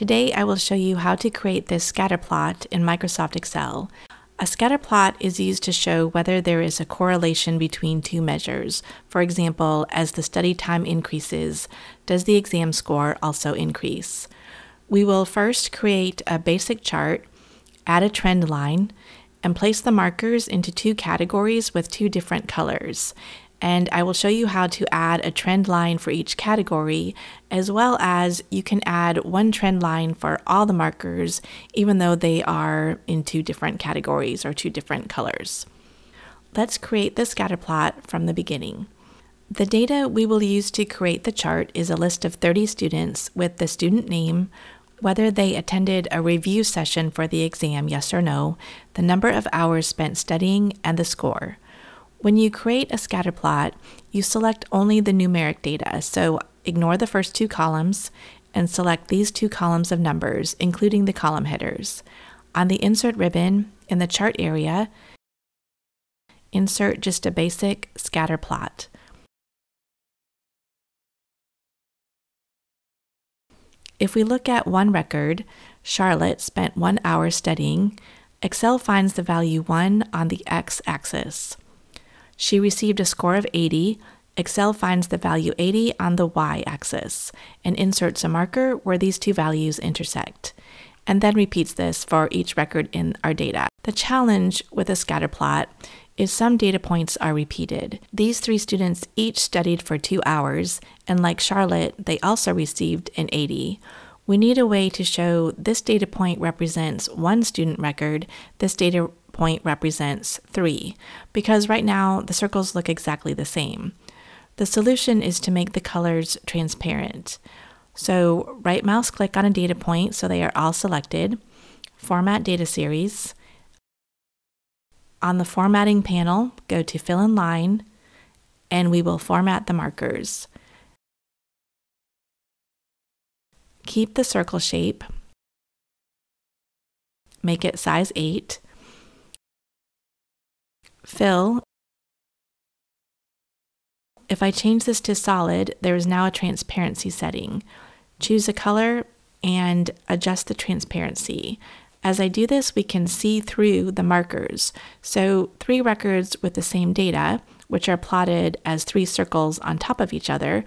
Today I will show you how to create this scatter plot in Microsoft Excel. A scatter plot is used to show whether there is a correlation between two measures. For example, as the study time increases, does the exam score also increase? We will first create a basic chart, add a trend line, and place the markers into two categories with two different colors. And I will show you how to add a trend line for each category, as well as you can add one trend line for all the markers, even though they are in two different categories or two different colors. Let's create the scatter plot from the beginning. The data we will use to create the chart is a list of 30 students with the student name, whether they attended a review session for the exam, yes or no, the number of hours spent studying, and the score. When you create a scatter plot, you select only the numeric data, so ignore the first two columns and select these two columns of numbers, including the column headers. On the Insert ribbon, in the Chart area, insert just a basic scatter plot. If we look at one record, Charlotte spent 1 hour studying, Excel finds the value 1 on the x-axis. She received a score of 80. Excel finds the value 80 on the y-axis and inserts a marker where these two values intersect, and then repeats this for each record in our data. The challenge with a scatter plot is some data points are repeated. These three students each studied for 2 hours, and like Charlotte, they also received an 80. We need a way to show this data point represents one student record, this data point represents 3, because right now the circles look exactly the same. The solution is to make the colors transparent. So right mouse click on a data point so they are all selected, format data series. On the formatting panel, go to fill in line, and we will format the markers. Keep the circle shape, make it size 8, fill. If I change this to solid, there is now a transparency setting. Choose a color and adjust the transparency. As I do this, we can see through the markers. So 3 records with the same data, which are plotted as 3 circles on top of each other,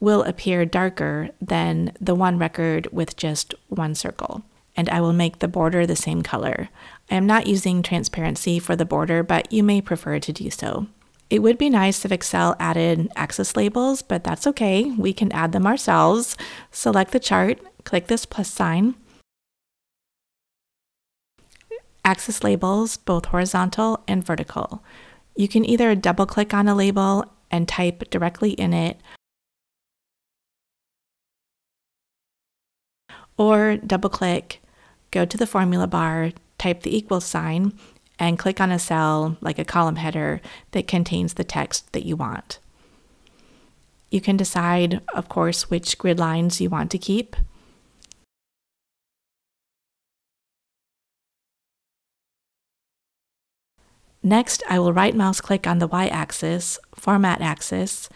will appear darker than the one record with just 1 circle. And I will make the border the same color. I am not using transparency for the border, but you may prefer to do so. It would be nice if Excel added axis labels, but that's okay. We can add them ourselves. Select the chart, click this plus sign. Axis labels, both horizontal and vertical. You can either double-click on a label and type directly in it, or double-click, go to the formula bar, type the equal sign, and click on a cell, like a column header, that contains the text that you want. You can decide, of course, which grid lines you want to keep. Next, I will right-mouse click on the y-axis, format axis,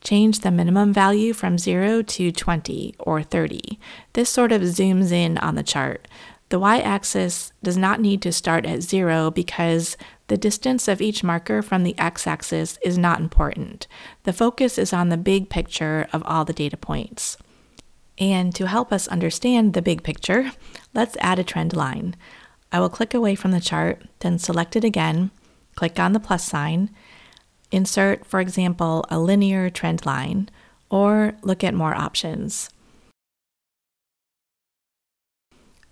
change the minimum value from 0 to 20 or 30. This sort of zooms in on the chart. The y-axis does not need to start at 0 because the distance of each marker from the x-axis is not important. The focus is on the big picture of all the data points. And to help us understand the big picture, let's add a trend line. I will click away from the chart, then select it again, click on the plus sign, insert, for example, a linear trend line, or look at more options.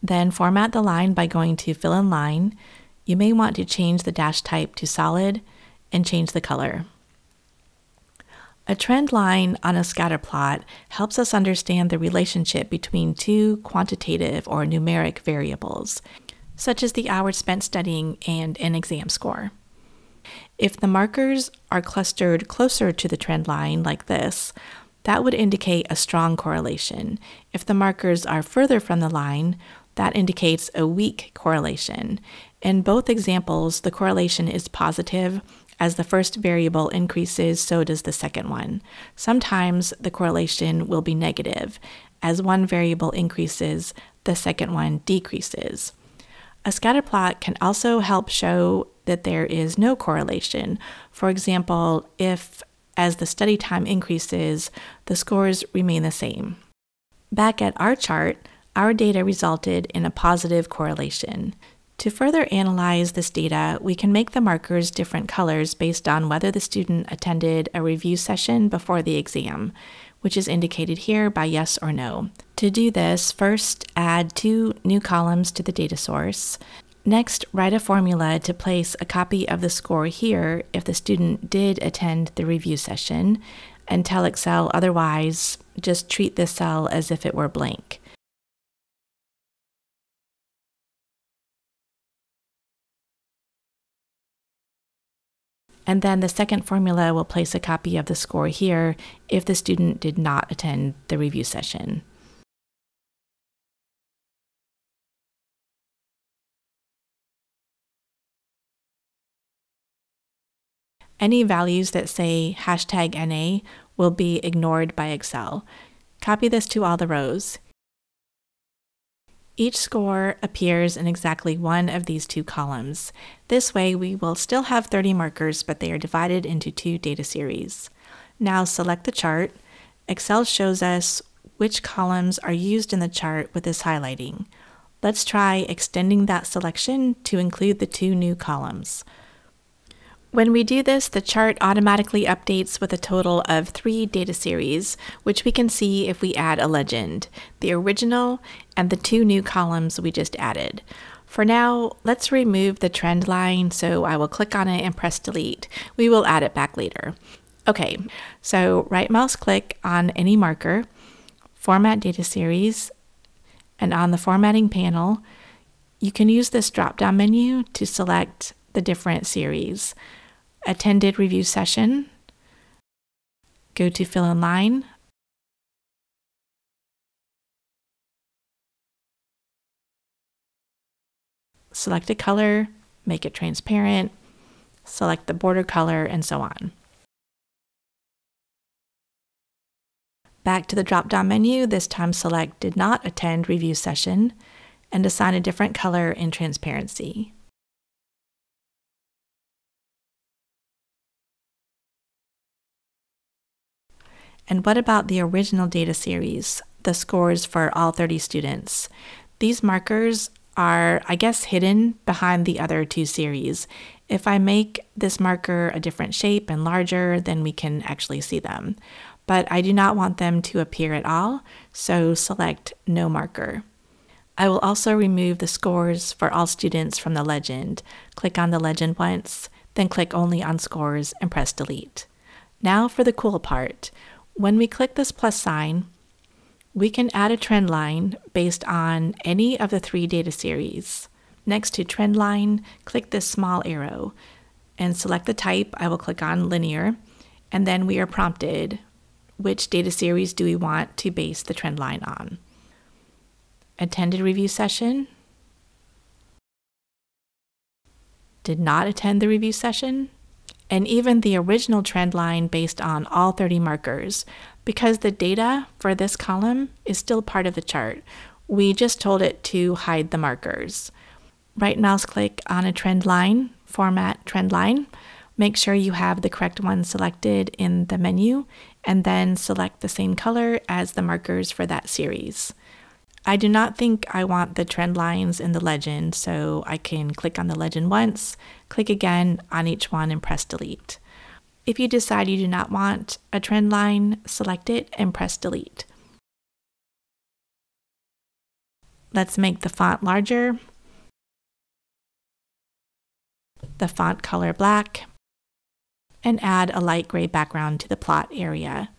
Then format the line by going to Fill in Line. You may want to change the dash type to solid and change the color. A trend line on a scatter plot helps us understand the relationship between two quantitative or numeric variables, such as the hours spent studying and an exam score. If the markers are clustered closer to the trend line like this, that would indicate a strong correlation. If the markers are further from the line, that indicates a weak correlation. In both examples, the correlation is positive. As the first variable increases, so does the second one. Sometimes the correlation will be negative. As one variable increases, the second one decreases. A scatter plot can also help show that there is no correlation. For example, if as the study time increases, the scores remain the same. Back at our chart, our data resulted in a positive correlation. To further analyze this data, we can make the markers different colors based on whether the student attended a review session before the exam, which is indicated here by yes or no. To do this, first add 2 new columns to the data source. Next, write a formula to place a copy of the score here if the student did attend the review session, and tell Excel otherwise, just treat this cell as if it were blank. And then the second formula will place a copy of the score here if the student did not attend the review session. Any values that say #NA will be ignored by Excel. Copy this to all the rows. Each score appears in exactly one of these 2 columns. This way we will still have 30 markers, but they are divided into 2 data series. Now select the chart. Excel shows us which columns are used in the chart with this highlighting. Let's try extending that selection to include the 2 new columns. When we do this, the chart automatically updates with a total of 3 data series, which we can see if we add a legend, the original and the 2 new columns we just added. For now, let's remove the trend line, so I will click on it and press delete. We will add it back later. Okay, so right mouse click on any marker, format data series, and on the formatting panel, you can use this drop-down menu to select the different series. Attended review session, go to fill in line, select a color, make it transparent, select the border color, and so on. Back to the drop-down menu, this time select did not attend review session and assign a different color and transparency. And what about the original data series, the scores for all 30 students? These markers are, I guess, hidden behind the other 2 series. If I make this marker a different shape and larger, then we can actually see them. But I do not want them to appear at all, so select no marker. I will also remove the scores for all students from the legend. Click on the legend once, then click only on scores and press delete. Now for the cool part. When we click this plus sign, we can add a trend line based on any of the 3 data series. Next to trend line, click this small arrow and select the type. I will click on linear, and then we are prompted which data series do we want to base the trend line on. Attended review session, did not attend the review session, and even the original trend line based on all 30 markers. Because the data for this column is still part of the chart, we just told it to hide the markers. Right mouse click on a trend line, format trend line. Make sure you have the correct one selected in the menu, and then select the same color as the markers for that series. I do not think I want the trend lines in the legend, so I can click on the legend once, click again on each one, and press delete. If you decide you do not want a trend line, select it and press delete. Let's make the font larger, the font color black, and add a light gray background to the plot area.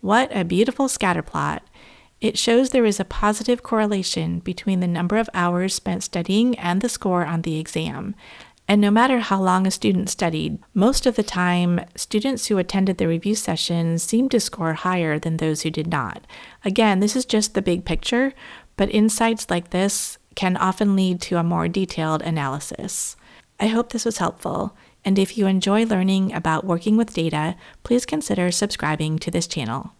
What a beautiful scatter plot! It shows there is a positive correlation between the number of hours spent studying and the score on the exam. And no matter how long a student studied, most of the time, students who attended the review session seemed to score higher than those who did not. Again, this is just the big picture, but insights like this can often lead to a more detailed analysis. I hope this was helpful. And if you enjoy learning about working with data, please consider subscribing to this channel.